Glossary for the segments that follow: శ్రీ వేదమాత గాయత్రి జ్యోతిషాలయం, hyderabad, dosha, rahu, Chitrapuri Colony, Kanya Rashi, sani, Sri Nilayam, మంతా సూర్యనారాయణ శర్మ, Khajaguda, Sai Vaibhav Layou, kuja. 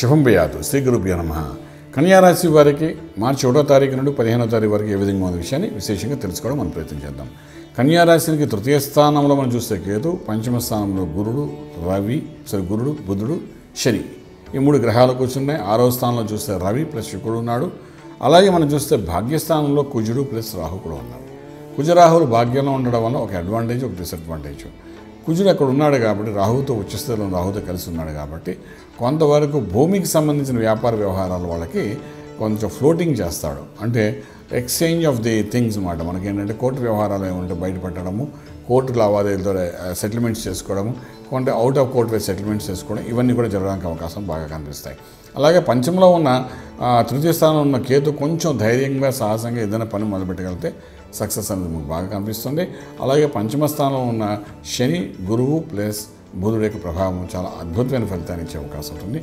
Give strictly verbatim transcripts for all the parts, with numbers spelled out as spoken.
శుభం భయాదు శ్రీ గురుభ్యో నమః. కన్యా రాశి వారికి మార్చి ఒకటో తారీఖు నుండి పదిహేనో తారీఖు వరకు ఏ విధంగా ఉన్న విషయాన్ని విశేషంగా తెలుసుకోవడం మనం ప్రయత్నం చేద్దాం. కన్యా రాశికి తృతీయ స్థానంలో మనం చూస్తే కేతు, పంచమ స్థానంలో గురుడు రవి సారీ గురుడు బుధుడు శని ఈ మూడు గ్రహాలు కూర్చున్నాయి. ఆరో స్థానంలో చూస్తే రవి ప్లస్ శుక్రుడు ఉన్నాడు. అలాగే మనం చూస్తే భాగ్యస్థానంలో కుజుడు ప్లస్ రాహు కూడా ఉన్నాడు. కుజరాహులు భాగ్యంలో ఉండడం వల్ల ఒక అడ్వాంటేజ్ ఒక డిసడ్వాంటేజ్. కుజుడు అక్కడ ఉన్నాడు కాబట్టి రాహుతో ఉచ్చస్థితిలో రాహుతో కలిసి ఉన్నాడు కాబట్టి కొంతవరకు భూమికి సంబంధించిన వ్యాపార వ్యవహారాలు వాళ్ళకి కొంచెం ఫ్లోటింగ్ చేస్తాడు. అంటే ఎక్స్చేంజ్ ఆఫ్ ది థింగ్స్ అన్నమాట. మనకేంటంటే కోర్టు వ్యవహారాలు ఏమంటే బయటపెట్టడము, కోర్టు లావాదేవీలతో సెటిల్మెంట్స్ చేసుకోవడము, కొంటే out of court wise settlements చేసుకోవడం ఇవన్నీ కూడా జరగడానికి అవకాశం బాగా కనిపిస్తాయి. అలాగే పంచంలో ఉన్న తృతీయ స్థానంలో ఉన్న కేతు కొంచెం ధైర్యంగా సాహసంగా ఏదైనా పని మొదలుపెట్టగలిగితే సక్సెస్ అనేది మీకు బాగా కనిపిస్తుంది. అలాగే పంచమ స్థానంలో ఉన్న శని గురువు ప్లస్ బుధుడు యొక్క ప్రభావం చాలా అద్భుతమైన ఫలితాన్ని ఇచ్చే అవకాశం ఉంటుంది.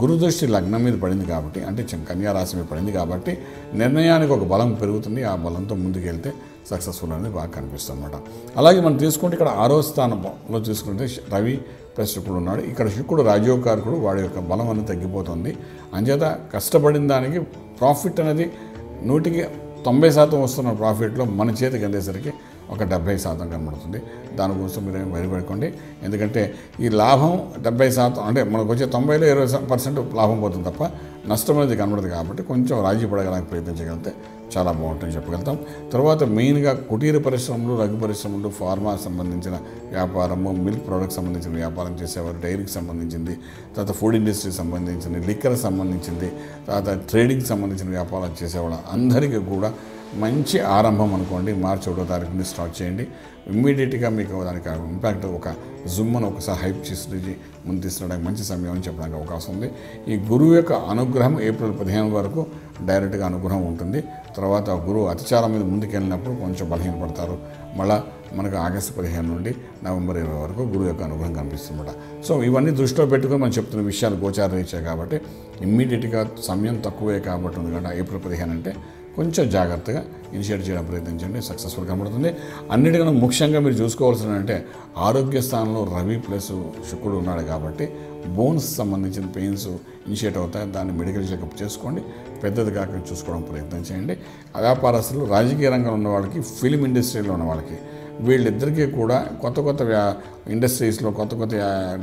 గురుదృష్టి లగ్నం మీద పడింది కాబట్టి అంటే కన్యా రాశి మీద పడింది కాబట్టి నిర్ణయానికి ఒక బలం పెరుగుతుంది. ఆ బలంతో ముందుకు వెళ్తే సక్సెస్ఫుల్ అనేది బాగా కనిపిస్తుంది అనమాట. అలాగే మనం తీసుకుంటే ఇక్కడ ఆరో స్థానంలో తీసుకుంటే రవి ప్లస్ శుక్రుడు ఉన్నాడు. ఇక్కడ శుక్రుడు రాజయోగకారకుడు, వాడి యొక్క బలం అనేది తగ్గిపోతుంది. అంచేత కష్టపడిన దానికి ప్రాఫిట్ అనేది నూటికి తొంభై శాతం వస్తున్న ప్రాఫిట్లో మన చేతికి వెళ్ళేసరికి ఒక డెబ్బై శాతం కనబడుతుంది. దాని గురించి మీరు భయపడకండి. ఎందుకంటే ఈ లాభం డెబ్బై శాతం అంటే మనకు వచ్చే తొంభైలో ఇరవై పర్సెంట్ లాభం పోతుంది తప్ప నష్టం అనేది కనబడదు కాబట్టి కొంచెం రాజీ పడగడానికి ప్రయత్నించగలిగితే చాలా బాగుంటుంది చెప్పగలుగుతాం. తర్వాత మెయిన్గా కుటీర పరిశ్రమలు, రగ్గు పరిశ్రమలు, ఫార్మా సంబంధించిన వ్యాపారము, మిల్క్ ప్రోడక్ట్ సంబంధించిన వ్యాపారం చేసేవారు, డైరీకి సంబంధించింది, తర్వాత ఫుడ్ ఇండస్ట్రీ సంబంధించింది, లిక్కర్ సంబంధించింది, తర్వాత ట్రేడింగ్ సంబంధించిన వ్యాపారాలు చేసేవాళ్ళు అందరికీ కూడా మంచి ఆరంభం అనుకోండి. మార్చి ఒకటో తారీఖు నుండి స్టార్ట్ చేయండి. ఇమ్మీడియట్గా మీకు దానికి ఇంపాక్ట్ ఒక జుమ్మను ఒకసారి హైప్ చేసి ముందు తీసుకురావడానికి మంచి సమయం అని చెప్పడానికి అవకాశం ఉంది. ఈ గురువు యొక్క అనుగ్రహం ఏప్రిల్ పదిహేను వరకు డైరెక్ట్గా అనుగ్రహం ఉంటుంది. తర్వాత గురువు అతిచారం మీద ముందుకెళ్ళినప్పుడు కొంచెం బలహీనపడతారు. మళ్ళీ మనకు ఆగస్టు పదిహేను నుండి నవంబర్ ఇరవై వరకు గురువు యొక్క అనుగ్రహం కనిపిస్తుందన్నమాట. సో ఇవన్నీ దృష్టిలో పెట్టుకొని మనం చెప్తున్న విషయాలు గోచారం ఇచ్చాయి కాబట్టి ఇమ్మీడియట్గా సమయం తక్కువే కాబట్టి ఉంది కదా. ఏప్రిల్ పదిహేను అంటే కొంచెం జాగ్రత్తగా ఇనిషియేట్ చేయడం ప్రయత్నించండి, సక్సెస్ఫుల్ కనబడుతుంది. అన్నిటికన్నా ముఖ్యంగా మీరు చూసుకోవాల్సిన అంటే ఆరోగ్య స్థానంలో రవి ప్లస్ శుక్రుడు ఉన్నాడు కాబట్టి బోన్స్ సంబంధించిన పెయిన్స్ ఇనిషియేట్ అవుతాయి. దాన్ని మెడికల్ చెకప్ చేసుకోండి. పెద్దది కాకుండా చూసుకోవడం ప్రయత్నం చేయండి. వ్యాపారస్తులు, రాజకీయ రంగంలో ఉన్న వాళ్ళకి, ఫిలిం ఇండస్ట్రీలో ఉన్న వాళ్ళకి వీళ్ళిద్దరికీ కూడా కొత్త కొత్త వ్యా ఇండస్ట్రీస్లో కొత్త కొత్త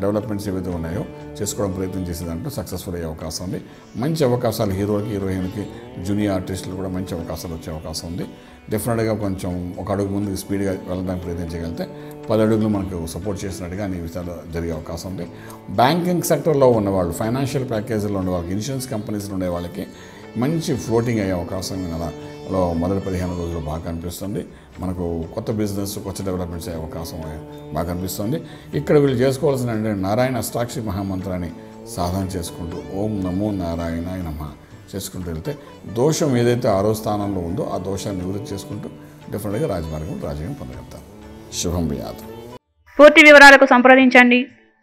డెవలప్మెంట్స్ ఏవైతే ఉన్నాయో చేసుకోవడం ప్రయత్నం చేసే దాంట్లో సక్సెస్ఫుల్ అయ్యే అవకాశం ఉంది. మంచి అవకాశాలు హీరోకి, హీరోయిన్కి, జూనియర్ ఆర్టిస్టులు కూడా మంచి అవకాశాలు వచ్చే అవకాశం ఉంది. డెఫినెట్గా కొంచెం ఒక అడుగు ముందుకు స్పీడ్గా వెళ్ళడానికి ప్రయత్నించగలిగితే పది అడుగులు మనకు సపోర్ట్ చేసినట్టుగా అన్ని విషయాలు జరిగే అవకాశం ఉంది. బ్యాంకింగ్ సెక్టర్లో ఉన్నవాళ్ళు, ఫైనాన్షియల్ ప్యాకేజీలో ఉన్నవాళ్ళకి, ఇన్సూరెన్స్ కంపెనీస్లో ఉండే వాళ్ళకి మంచి ఫ్లోటింగ్ అయ్యే అవకాశం నెలలో మొదటి పదిహేను రోజులు బాగా కనిపిస్తుంది. మనకు కొత్త బిజినెస్, కొత్త డెవలప్మెంట్స్ అయ్యే అవకాశం బాగా కనిపిస్తుంది. ఇక్కడ వీళ్ళు చేసుకోవాల్సిన అంటే నారాయణ అష్టాక్షి మహామంత్రాన్ని సాధన చేసుకుంటూ ఓం నమో నారాయణాయ నమః చేసుకుంటూ వెళ్తే దోషం ఏదైతే ఆరో స్థానంలో ఉందో ఆ దోషాన్ని నివృత్తి చేసుకుంటూ డెఫినెట్గా రాజమార్గం రాజకీయం పొందగలుగుతాం. శుభం భయాత్. పూర్తి వివరాలకు సంప్రదించండి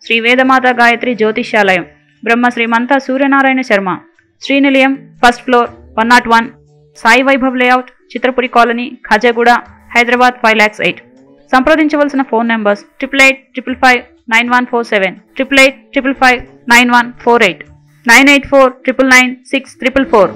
శ్రీ వేదమాత గాయత్రి జ్యోతిషాలయం, బ్రహ్మ Shri మంతా సూర్యనారాయణ శర్మ, Shri Nilayam, first floor, one nought one, Sai Vaibhav layout, Chitrapuri colony, Khajaguda, Hyderabad five lakhs eight. సంప్రదించవలసిన phone numbers triple eight triple five nine one four seven, triple eight triple five nine one four eight, nine eight four triple nine six triple four.